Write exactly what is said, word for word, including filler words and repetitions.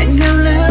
and you live.